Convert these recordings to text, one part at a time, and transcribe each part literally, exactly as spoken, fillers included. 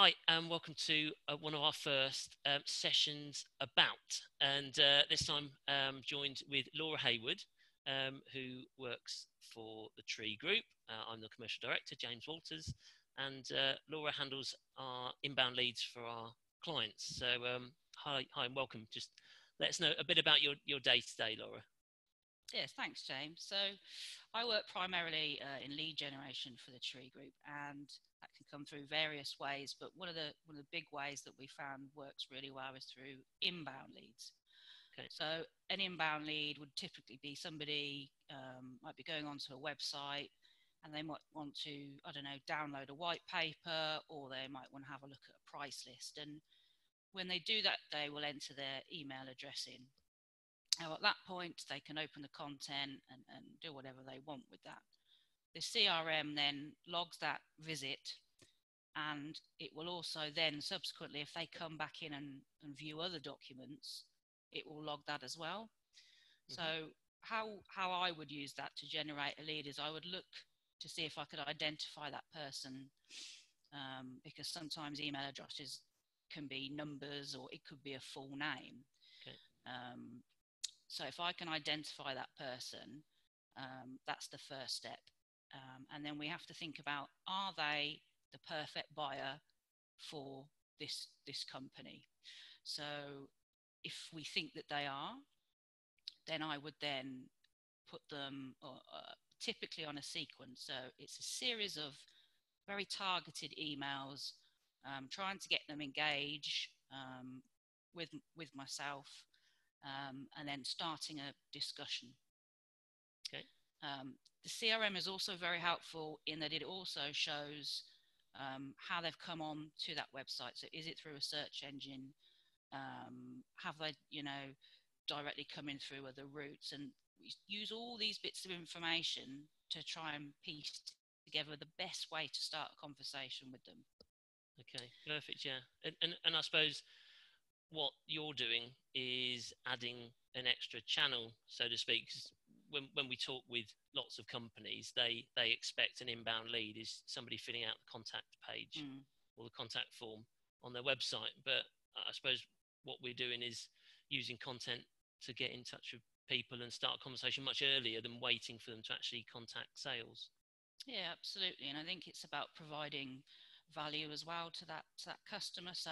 Hi, and welcome to uh, one of our first um, sessions about, and uh, this time um, joined with Laura Hayward, um, who works for The Tree Group. Uh, I'm the Commercial Director, James Walters, and uh, Laura handles our inbound leads for our clients. So um, hi, hi and welcome. Just let us know a bit about your, your day today, Laura. Yes, thanks, James. So I work primarily uh, in lead generation for The Tree Group, and that can come through various ways, but one of the one of the big ways that we found works really well is through inbound leads. Okay. So an inbound lead would typically be somebody um, might be going onto a website and they might want to, I don't know, download a white paper, or they might want to have a look at a price list. And when they do that, they will enter their email address in. Now, at that point, they can open the content and, and do whatever they want with that. The C R M then logs that visit, and it will also then subsequently, if they come back in and, and view other documents, it will log that as well. Mm-hmm. So how, how I would use that to generate a lead is I would look to see if I could identify that person, um, because sometimes email addresses can be numbers or it could be a full name. Okay. Um, so if I can identify that person, um, that's the first step. Um, and then we have to think about, are they the perfect buyer for this, this company? So if we think that they are, then I would then put them uh, uh, typically on a sequence. So it's a series of very targeted emails, um, trying to get them engaged um, with, with myself, um, and then starting a discussion. Okay. Um, the C R M is also very helpful in that it also shows um, how they've come on to that website. So is it through a search engine? Um, have they, you know, directly come in through other routes? And we use all these bits of information to try and piece together the best way to start a conversation with them. Okay, perfect, yeah. And, and, and I suppose what you're doing is adding an extra channel, so to speak. When, when we talk with lots of companies, they, they expect an inbound lead is somebody filling out the contact page mm. or the contact form on their website. But I suppose what we're doing is using content to get in touch with people and start a conversation much earlier than waiting for them to actually contact sales. Yeah, absolutely. And I think it's about providing value as well to that, to that customer. So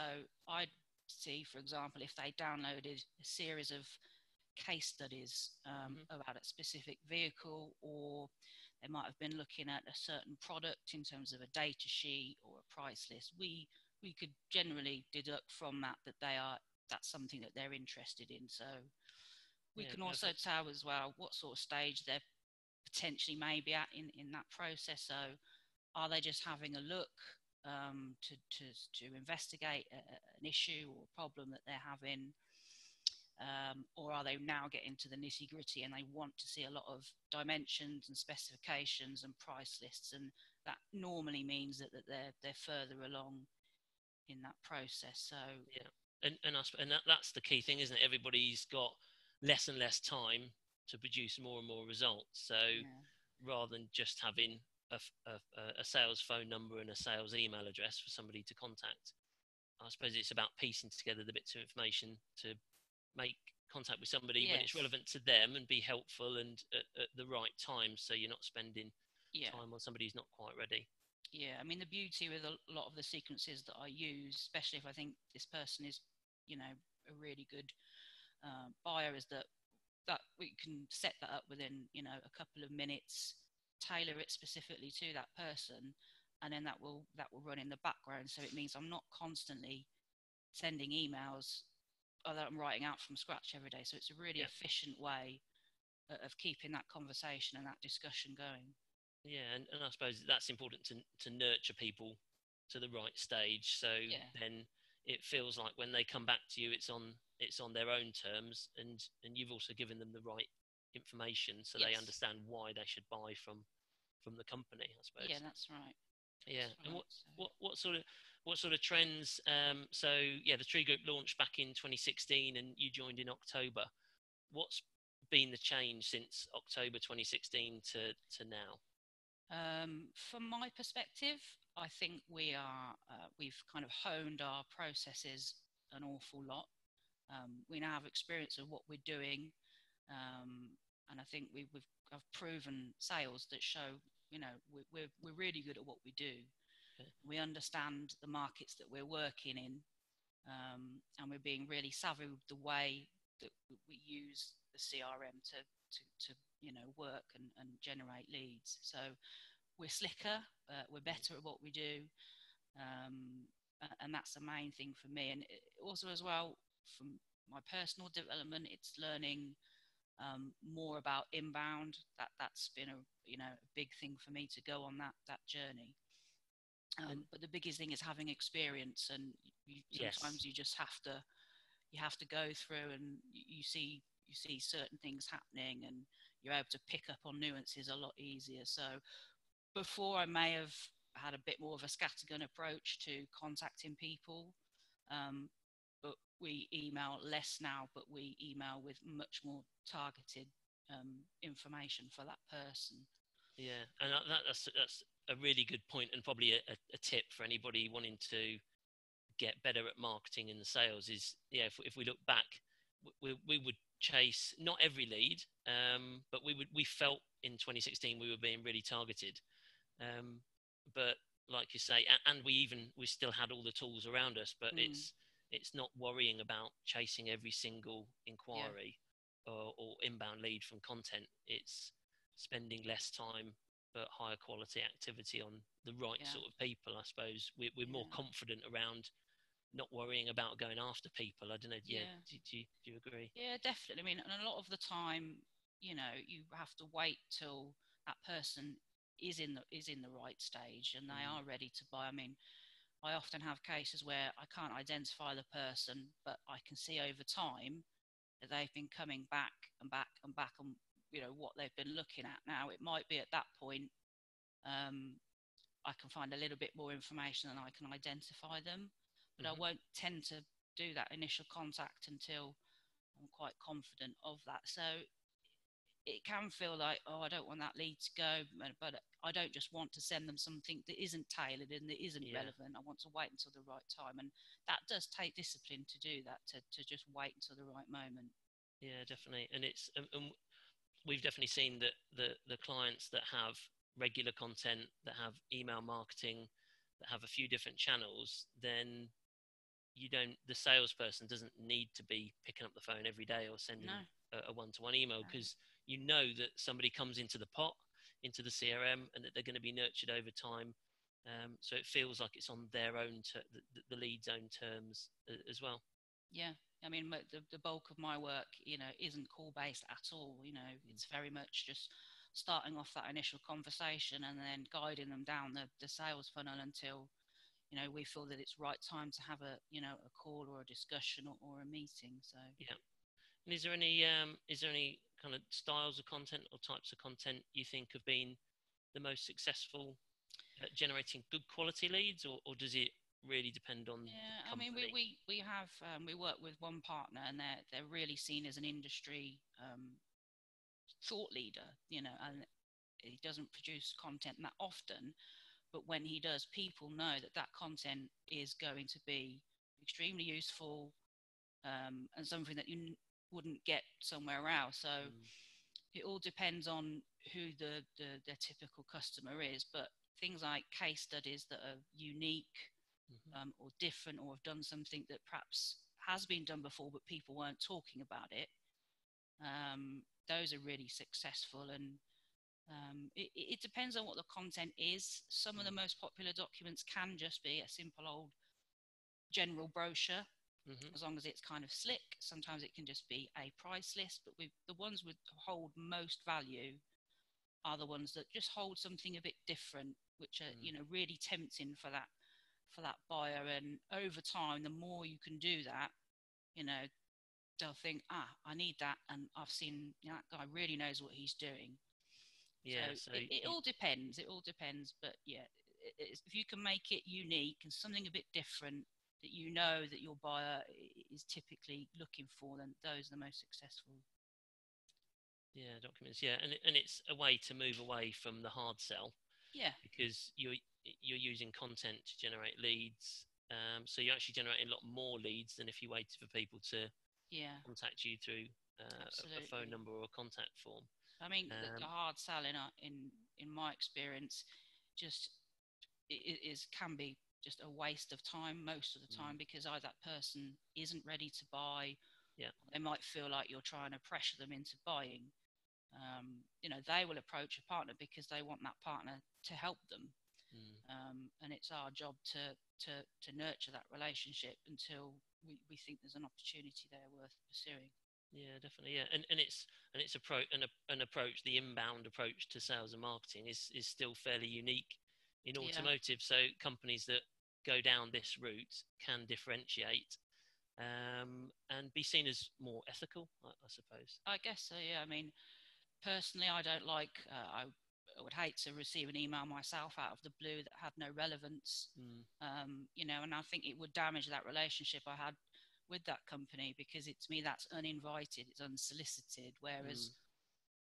I'd see, for example, if they downloaded a series of case studies um, mm-hmm. about a specific vehicle, or they might have been looking at a certain product in terms of a data sheet or a price list, we we could generally deduct from that that they are that's something that they're interested in. So we yeah, can perfect. Also tell as well what sort of stage they're potentially maybe at in, in that process. So are they just having a look um, to, to, to investigate a, an issue or a problem that they're having? Um, or are they now getting to the nitty gritty and they want to see a lot of dimensions and specifications and price lists? And that normally means that, that they're, they're further along in that process. So yeah, and, and, I, and that, that's the key thing, isn't it? Everybody's got less and less time to produce more and more results. So yeah. rather than just having a, a, a sales phone number and a sales email address for somebody to contact, I suppose it's about piecing together the bits of information to make contact with somebody yes. when it's relevant to them and be helpful and at, at the right time, so you're not spending yeah. time on somebody who's not quite ready. Yeah, I mean, the beauty with a lot of the sequences that I use, especially if I think this person is, you know, a really good uh, buyer, is that that we can set that up within, you know, a couple of minutes, tailor it specifically to that person, and then that will that will run in the background. So it means I'm not constantly sending emails that I'm writing out from scratch every day. So it's a really yeah. efficient way of keeping that conversation and that discussion going. Yeah, and, and I suppose that's important to to nurture people to the right stage. So yeah. then it feels like when they come back to you, it's on it's on their own terms, and and you've also given them the right information, so yes. they understand why they should buy from from the company, I suppose. Yeah, that's right. Yeah, that's right. And what, so. what what sort of What sort of trends? Um, so, yeah, the Tree Group launched back in twenty sixteen and you joined in October. What's been the change since October twenty sixteen to, to now? Um, from my perspective, I think we are, uh, we've kind of honed our processes an awful lot. Um, we now have experience of what we're doing. Um, and I think we, we've have proven sales that show, you know, we, we're, we're really good at what we do. Okay. We understand the markets that we're working in. Um, and we're being really savvy with the way that we use the C R M to, to, to you know, work and, and generate leads. So we're slicker, uh, we're better at what we do. Um, and that's the main thing for me. And also as well, from my personal development, it's learning um, more about inbound. That, that's been a, you know, a big thing for me to go on that, that journey. Um, but the biggest thing is having experience, and you, sometimes yes. you just have to, you have to go through, and you see, you see certain things happening, and you're able to pick up on nuances a lot easier. So before I may have had a bit more of a scattergun approach to contacting people, um, but we email less now, but we email with much more targeted um, information for that person. Yeah, and that, that's that's. a really good point, and probably a, a tip for anybody wanting to get better at marketing and sales is, yeah, if, if we look back, we, we would chase not every lead, um, but we would we felt in twenty sixteen we were being really targeted. Um, but like you say, and we even we still had all the tools around us, but mm. it's it's not worrying about chasing every single inquiry yeah. or, or inbound lead from content. It's spending less time, but higher quality activity on the right yeah. sort of people. I suppose we're, we're yeah. more confident around not worrying about going after people. I don't know. Yeah. yeah. Do, do, do you agree? Yeah, definitely. I mean, and a lot of the time, you know, you have to wait till that person is in the, is in the right stage and they mm. are ready to buy. I mean, I often have cases where I can't identify the person, but I can see over time that they've been coming back and back and back on, you know, what they've been looking at. Now it might be at that point um I can find a little bit more information and I can identify them, but mm-hmm. I won't tend to do that initial contact until I'm quite confident of that. So it can feel like, oh, I don't want that lead to go, but I don't just want to send them something that isn't tailored and that isn't yeah. relevant. I want to wait until the right time, and that does take discipline to do that, to, to just wait until the right moment. Yeah, definitely. And it's um, um, we've definitely seen that the, the clients that have regular content, that have email marketing, that have a few different channels, then you don't, the salesperson doesn't need to be picking up the phone every day or sending no. a, a one-to-one email, because no. you know that somebody comes into the pot, into the C R M, and that they're going to be nurtured over time. Um, so it feels like it's on their own, ter- the, the lead's own terms as well. Yeah. I mean, the, the bulk of my work, you know, isn't call-based at all. You know, mm. it's very much just starting off that initial conversation and then guiding them down the, the sales funnel until, you know, we feel that it's right time to have a, you know, a call or a discussion or, or a meeting. So yeah. And is there any, um, is there any kind of styles of content or types of content you think have been the most successful at generating good quality leads, or, or does it really depend on yeah the I mean we, we we have um we work with one partner, and they're they're really seen as an industry um thought leader, you know, and he doesn't produce content that often, but when he does, people know that that content is going to be extremely useful um and something that you wouldn't get somewhere else. So mm. it all depends on who the, the the typical customer is, but things like case studies that are unique Mm-hmm. Um, or different, or have done something that perhaps has been done before but people weren't talking about it, um, those are really successful. And um, it, it depends on what the content is. Some mm-hmm. of the most popular documents can just be a simple old general brochure, mm-hmm. as long as it's kind of slick. Sometimes it can just be a price list, but we the ones that hold most value are the ones that just hold something a bit different, which are mm-hmm. you know, really tempting for that for that buyer. And over time, the more you can do that, you know, they'll think, ah, I need that, and I've seen, you know, that guy really knows what he's doing. Yeah, so, so it, it all depends it all depends but yeah, it, it's, if you can make it unique and something a bit different that you know that your buyer is typically looking for, then those are the most successful. Yeah, documents. Yeah, and, and it's a way to move away from the hard sell Yeah. Because you're, you're using content to generate leads. Um, so you actually generate a lot more leads than if you waited for people to yeah. contact you through uh, a, a phone number or a contact form. I mean, um, the, the hard sell in, in, in my experience just it is, can be just a waste of time most of the time mm. because either that person isn't ready to buy, yeah. they might feel like you're trying to pressure them into buying. Um, you know, they will approach a partner because they want that partner to help them. Mm. Um, and it's our job to, to, to nurture that relationship until we, we think there's an opportunity there worth pursuing. Yeah, definitely. Yeah, and and it's and it's approach an, an approach. The inbound approach to sales and marketing is is still fairly unique in automotive. Yeah. So companies that go down this route can differentiate um, and be seen as more ethical, I, I suppose. I guess so. Yeah. I mean, personally, I don't like. Uh, I would hate to receive an email myself out of the blue that had no relevance. Mm. Um, you know, and I think it would damage that relationship I had with that company, because it, to me, that's uninvited, it's unsolicited. Whereas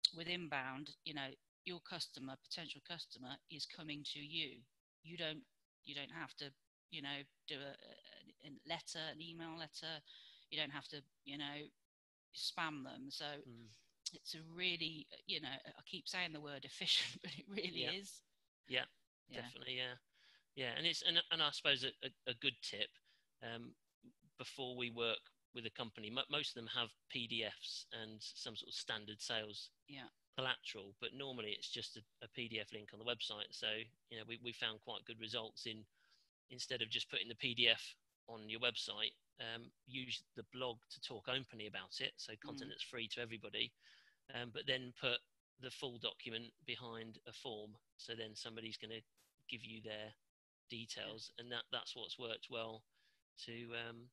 mm. with inbound, you know, your customer, potential customer, is coming to you. You don't, you don't have to, you know, do a, a letter, an email letter. You don't have to, you know, spam them. So mm. it's a really, you know, I keep saying the word efficient, but it really yeah. is. Yeah, yeah, definitely, yeah, yeah. And it's and and I suppose a, a, a good tip. Um, before we work with a company, most of them have P D Fs and some sort of standard sales yeah. collateral, but normally it's just a, a P D F link on the website. So, you know, we, we found quite good results in, instead of just putting the P D F on your website, um, use the blog to talk openly about it. So content mm. that's free to everybody, um, but then put the full document behind a form. So then somebody's going to give you their details yeah. and that that's what's worked well to, um,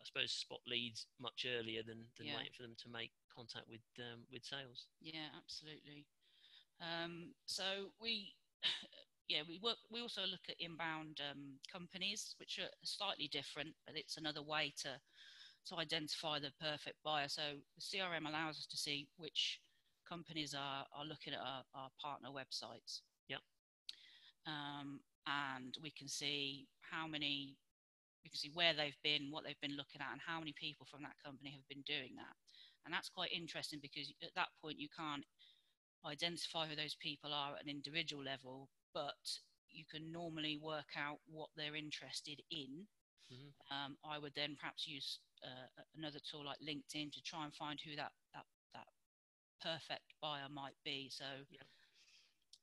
I suppose, spot leads much earlier than, than yeah. waiting for them to make contact with um, with sales. Yeah, absolutely. Um, so we, yeah, we work. We also look at inbound um, companies, which are slightly different, but it's another way to to identify the perfect buyer. So the C R M allows us to see which companies are are looking at our, our partner websites. Yeah. Um, and we can see how many. We can see where they've been, what they've been looking at, and how many people from that company have been doing that. And that's quite interesting, because at that point you can't identify who those people are at an individual level, but you can normally work out what they're interested in. Mm-hmm. Um, I would then perhaps use uh, another tool like LinkedIn to try and find who that that, that perfect buyer might be. So yeah.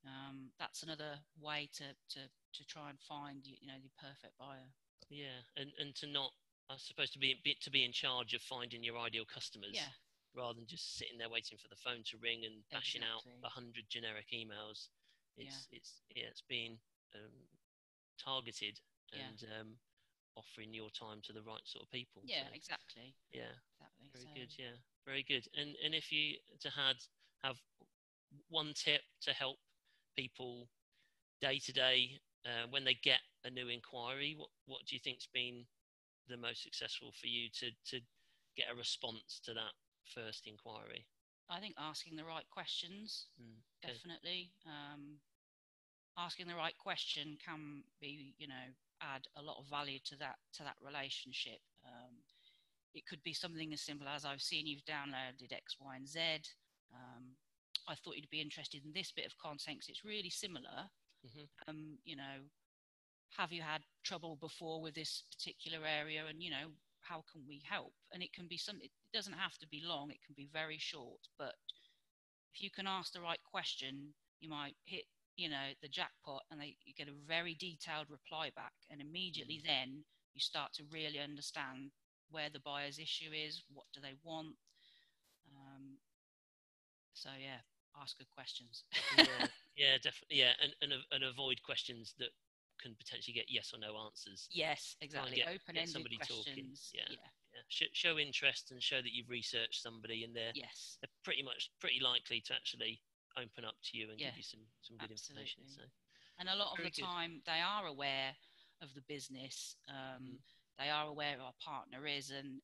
um, that's another way to, to, to try and find, you know, the perfect buyer. Yeah, and, and to not, I suppose, to be to be in charge of finding your ideal customers, yeah. rather than just sitting there waiting for the phone to ring and bashing exactly. out a hundred generic emails. It's yeah. it's yeah, it's being um, targeted and yeah. um, offering your time to the right sort of people. Yeah, so, exactly. Yeah, exactly. Very so. good. Yeah, very good. And and if you to had have one tip to help people day to day. Uh, when they get a new inquiry, what, what do you think's been the most successful for you to, to get a response to that first inquiry? I think asking the right questions, mm, okay. definitely. Um, asking the right question can be, you know, add a lot of value to that to that relationship. Um, it could be something as simple as, I've seen you've downloaded X, Y, and Z. Um, I thought you'd be interested in this bit of content because it's really similar. Mm-hmm. Um, you know, have you had trouble before with this particular area, and, you know, how can we help? And it can be something, it doesn't have to be long, it can be very short, but if you can ask the right question, you might hit, you know, the jackpot, and they, you get a very detailed reply back, and immediately mm-hmm. then you start to really understand where the buyer's issue is, what do they want. Um, so yeah, ask good questions. yeah, yeah, definitely. Yeah, and, and and avoid questions that can potentially get yes or no answers. Yes, exactly. Open-ended questions. Talking. Yeah, yeah. yeah. Sh- show interest and show that you've researched somebody, and they're yes, they're pretty much pretty likely to actually open up to you and yeah, give you some some good absolutely. information. So, and a lot of Very the good. time they are aware of the business. Um, mm. They are aware of our partner is, and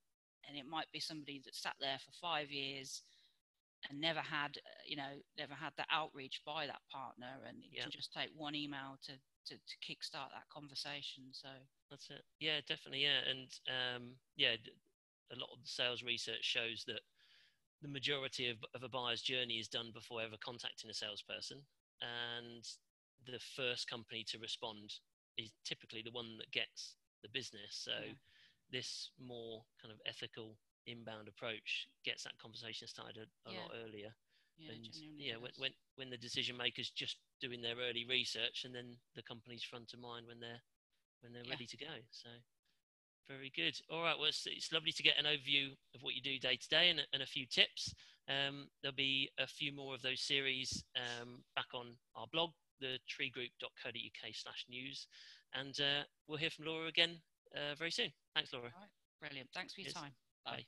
and it might be somebody that sat there for five years. and never had, you know, never had the outreach by that partner, and yeah. to just take one email to, to, to kickstart that conversation. So that's it. Yeah, definitely. Yeah. And um, yeah, a lot of the sales research shows that the majority of, of a buyer's journey is done before ever contacting a salesperson. And the first company to respond is typically the one that gets the business. So yeah. this more kind of ethical inbound approach gets that conversation started a, a yeah. lot earlier. Yeah, and yeah, when, when when the decision makers just doing their early research, and then the company's front of mind when they're when they're yeah. ready to go. So very good. All right, well, it's, it's lovely to get an overview of what you do day to day, and and a few tips. Um, there'll be a few more of those series um, back on our blog, the tree group dot co dot uk slash news, and uh, we'll hear from Laura again uh, very soon. Thanks, Laura. All right, brilliant. Thanks for your Cheers. time. Bye. Bye.